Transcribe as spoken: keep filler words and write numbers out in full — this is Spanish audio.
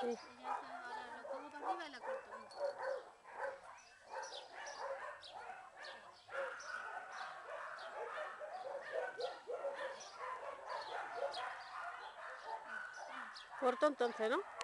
Sí. Y ya esa ahora lo pongo para arriba y la corto. Corto entonces, ¿no?